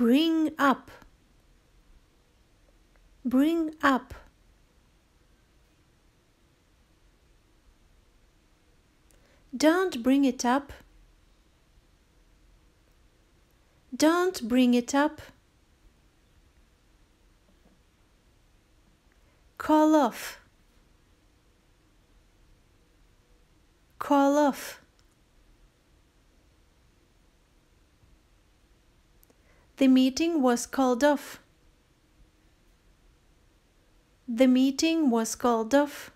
Bring up. Bring up. Don't bring it up. Don't bring it up. Call off. Call off. The meeting was called off. The meeting was called off.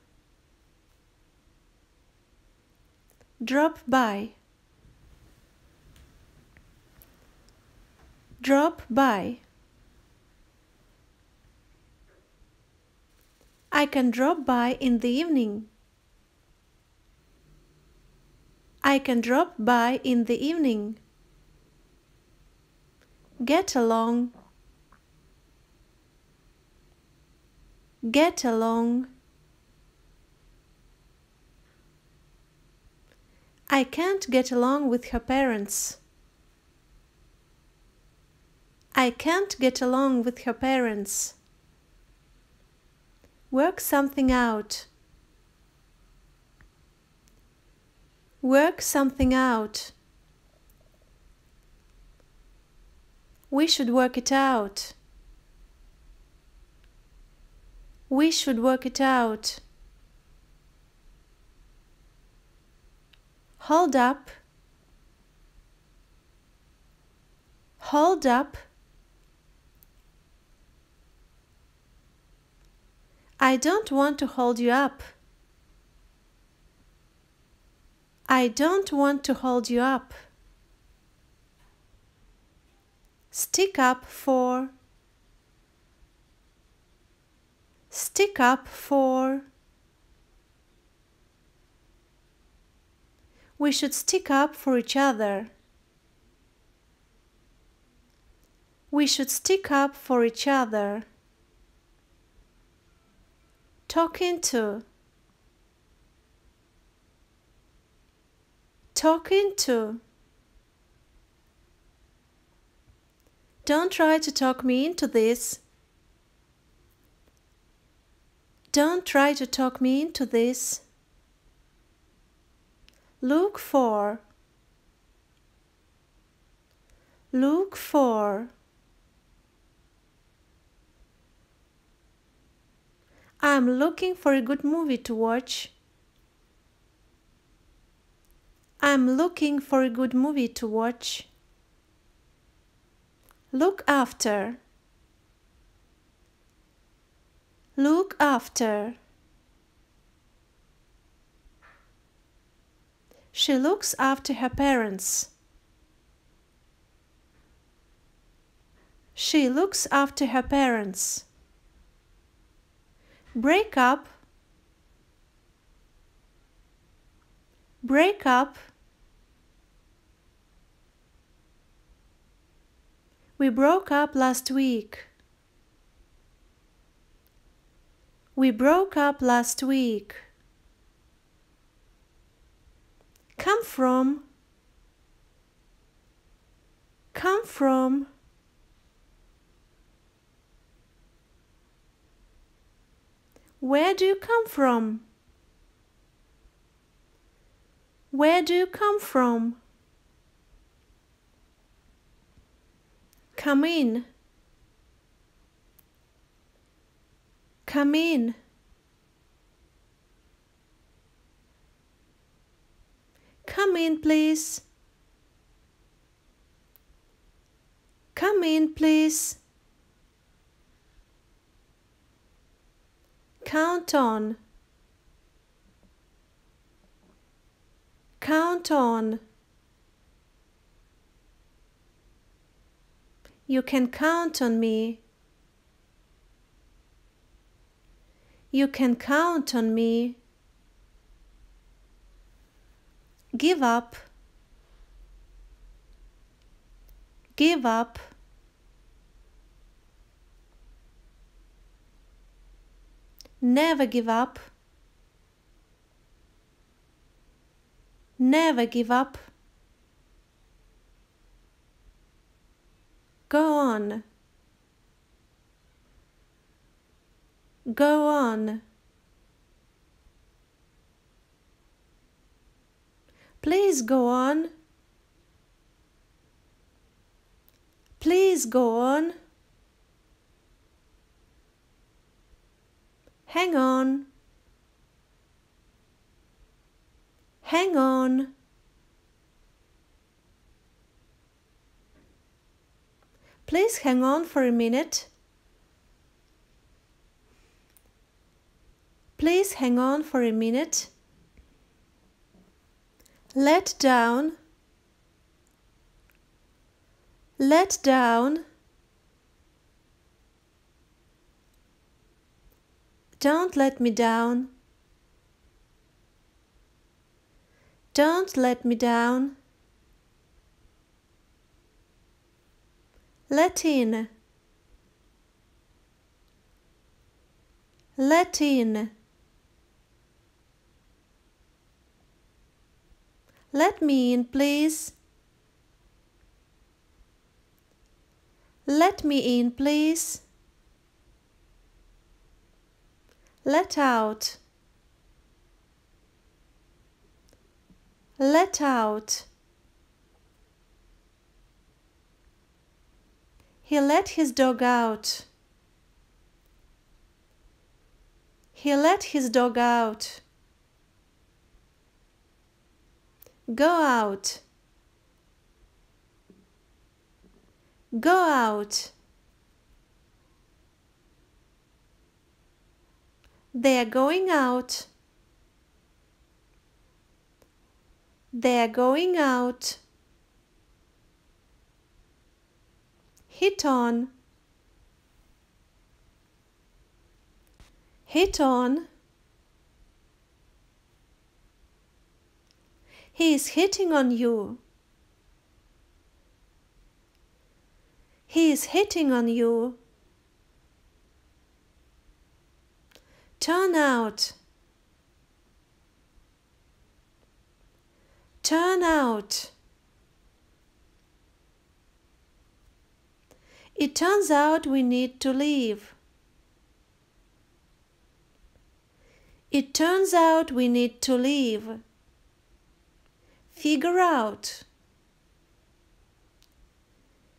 Drop by. Drop by. I can drop by in the evening. I can drop by in the evening. Get along. Get along. I can't get along with her parents. I can't get along with her parents. Work something out. Work something out. We should work it out. We should work it out. Hold up. Hold up. I don't want to hold you up. I don't want to hold you up. Stick up for. Stick up for. We should stick up for each other. We should stick up for each other. Talking to. Talking to. Don't try to talk me into this. Don't try to talk me into this. Look for. Look for. I'm looking for a good movie to watch. I'm looking for a good movie to watch. Look after. Look after. She looks after her parents. She looks after her parents. Break up. Break up. We broke up last week. We broke up last week. Come from. Come from. Where do you come from? Where do you come from? Come in. Come in. Come in, please. Come in, please. Count on. Count on. You can count on me. You can count on me. Give up. Give up. Never give up. Never give up. gone, go on. Please go on. Please go on. Hang on. Hang on. Please hang on for a minute. Please hang on for a minute. Let down. Let down. Don't let me down. Don't let me down. Let in. Let in. Let me in, please. Let me in, please. Let out. Let out. He let his dog out. He let his dog out. Go out. Go out. They are going out. They are going out. Hit on. Hit on. He is hitting on you. He is hitting on you. Turn out. Turn out. It turns out we need to leave. It turns out we need to leave. Figure out.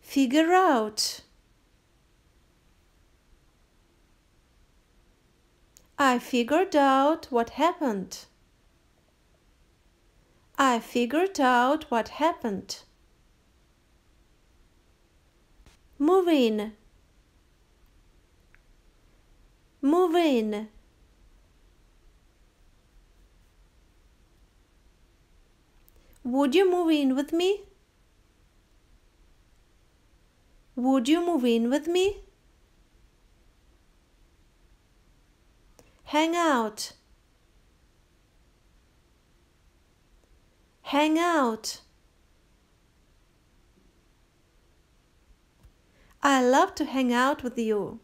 Figure out. I figured out what happened. I figured out what happened. Move in. Move in. Would you move in with me? Would you move in with me? Hang out. Hang out. I love to hang out with you.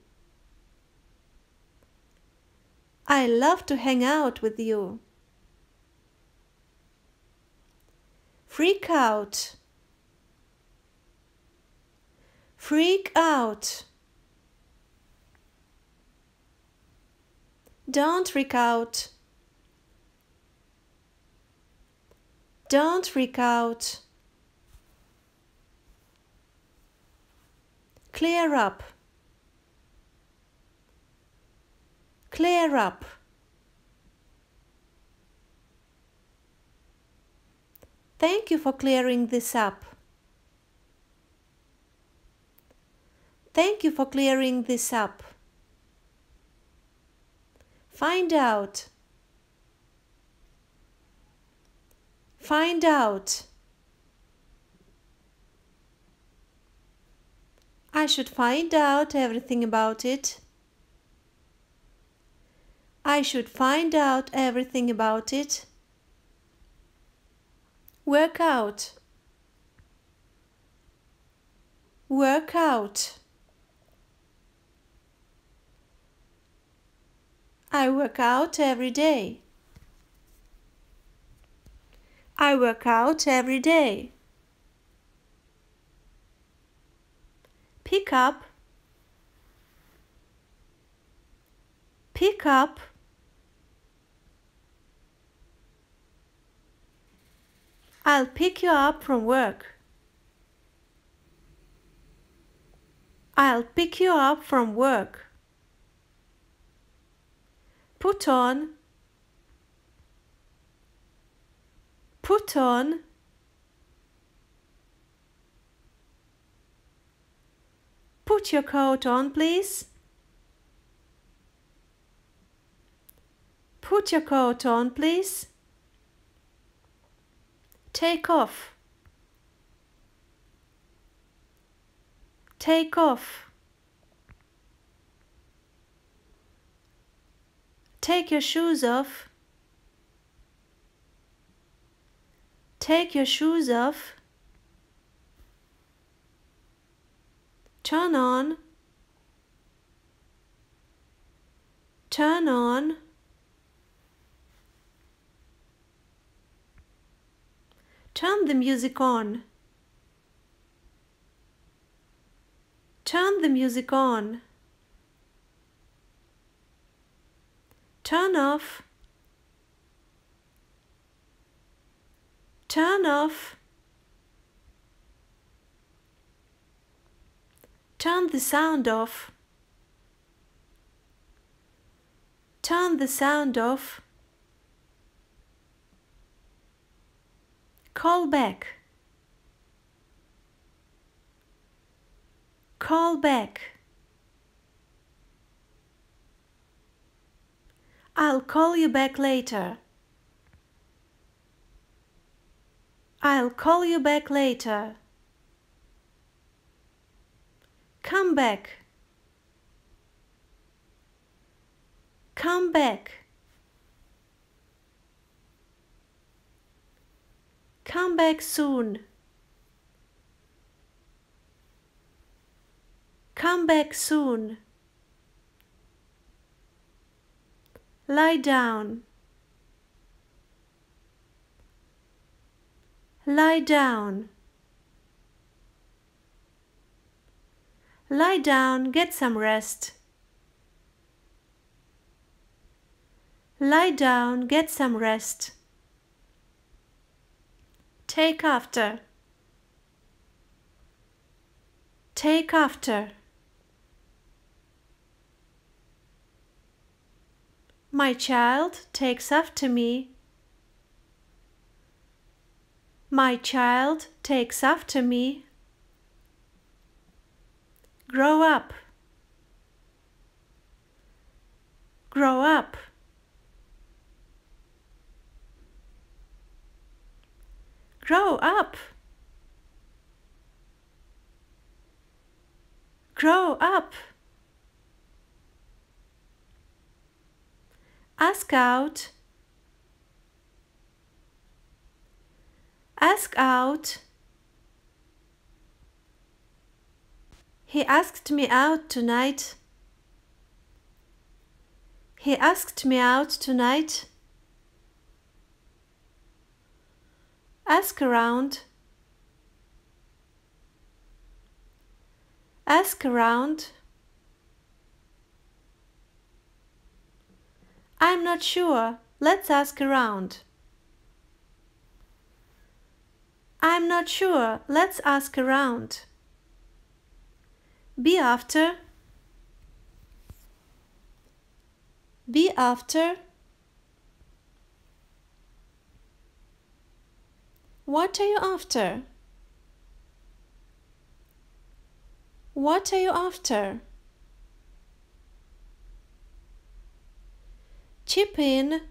I love to hang out with you. Freak out. Freak out. Don't freak out. Don't freak out. Clear up. Clear up. Thank you for clearing this up. Thank you for clearing this up. Find out. Find out. I should find out everything about it. I should find out everything about it. Work out. Work out. I work out every day. I work out every day. pick up, I'll pick you up from work, I'll pick you up from work, put on, put your coat on, please. Put your coat on, please. Take off. Take off. Take your shoes off. Take your shoes off. Turn on. Turn on. Turn the music on. Turn the music on. Turn off. Turn off. Turn the sound off. Turn the sound off. Call back. Call back. I'll call you back later. I'll call you back later. Come back. Come back. Come back soon. Come back soon. Lie down. Lie down. Lie down, get some rest. Lie down, get some rest. Take after. Take after. My child takes after me. My child takes after me. Grow up. Grow up. Grow up. Grow up. Ask out. Ask out. He asked me out tonight. He asked me out tonight. Ask around. Ask around. I'm not sure. Let's ask around. I'm not sure. Let's ask around. Be after. Be after. What are you after? What are you after? Chip in.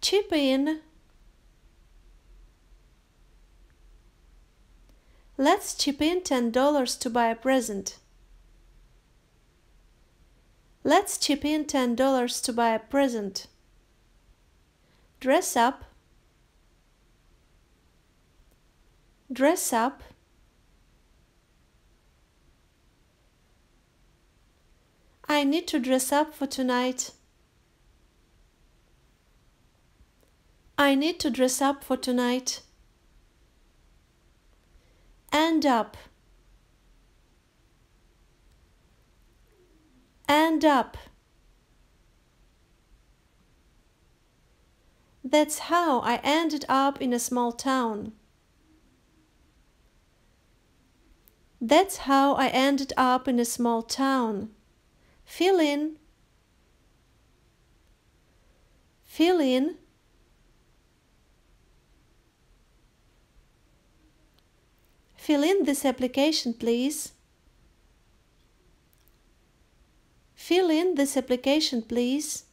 Chip in. Let's chip in $10 to buy a present. Let's chip in $10 to buy a present. Dress up. Dress up. I need to dress up for tonight. I need to dress up for tonight. end up. That's how I ended up in a small town. That's how I ended up in a small town. Fill in. Fill in. Fill in this application, please. Fill in this application, please.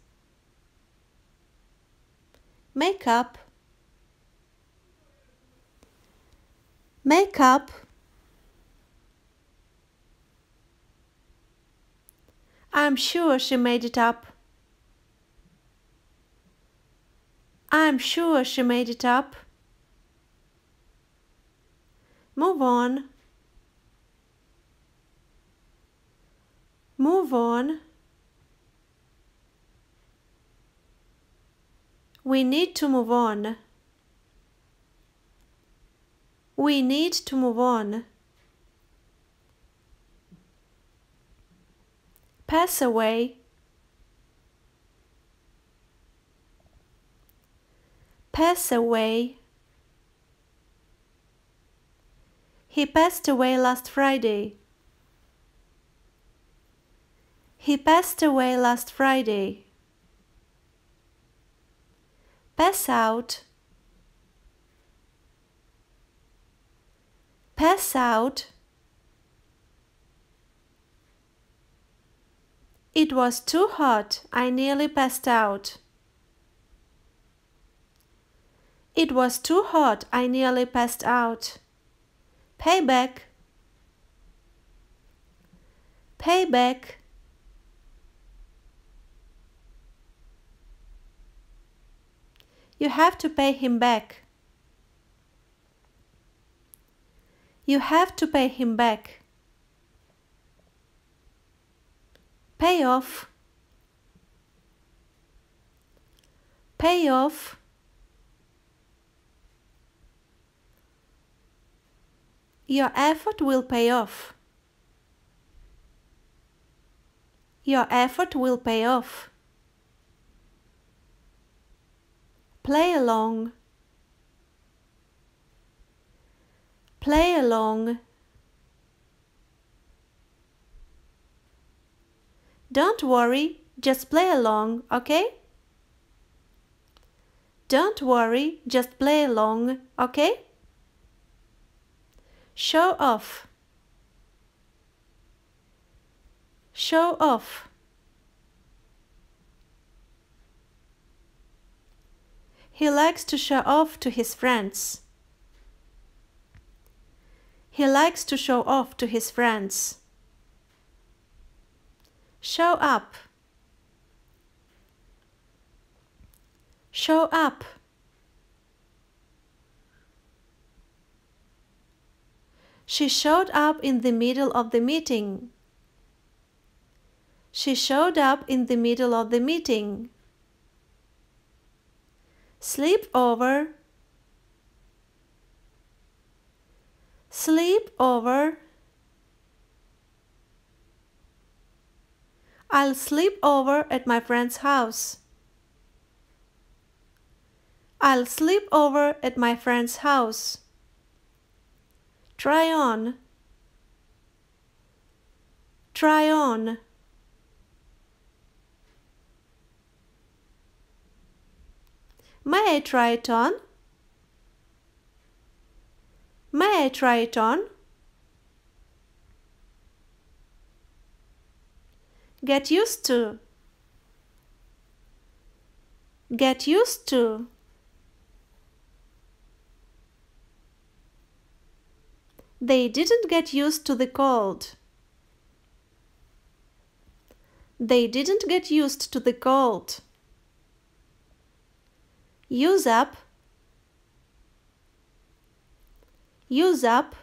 Make up. Make up. I'm sure she made it up. I'm sure she made it up. Move on. Move on. We need to move on. We need to move on. Pass away. Pass away. He passed away last Friday. He passed away last Friday. Pass out. Pass out. It was too hot. I nearly passed out. It was too hot. I nearly passed out. Payback. Payback. You have to pay him back. You have to pay him back. Pay off. Pay off. Your effort will pay off. Your effort will pay off. Play along. Play along. Don't worry, just play along, okay? Don't worry, just play along, okay? Show off. Show off. He likes to show off to his friends. He likes to show off to his friends. Show up. Show up. She showed up in the middle of the meeting. She showed up in the middle of the meeting. Sleep over. Sleep over. I'll sleep over at my friend's house. I'll sleep over at my friend's house. Try on. Try on. May I try it on? May I try it on? Get used to. Get used to. They didn't get used to the cold. They didn't get used to the cold. Use up. Use up.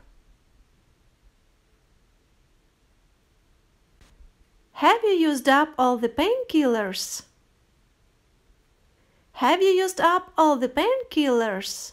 Have you used up all the painkillers? Have you used up all the painkillers?